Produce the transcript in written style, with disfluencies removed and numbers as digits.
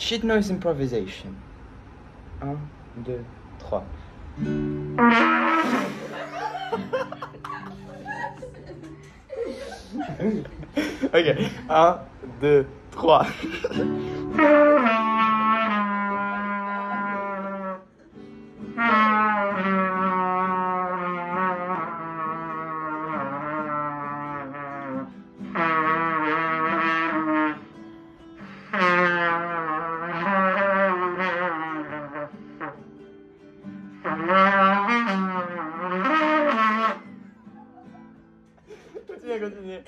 ShitNoise improvisation. 1, 2, 3. Ok, 1, 2, 3. Continuez.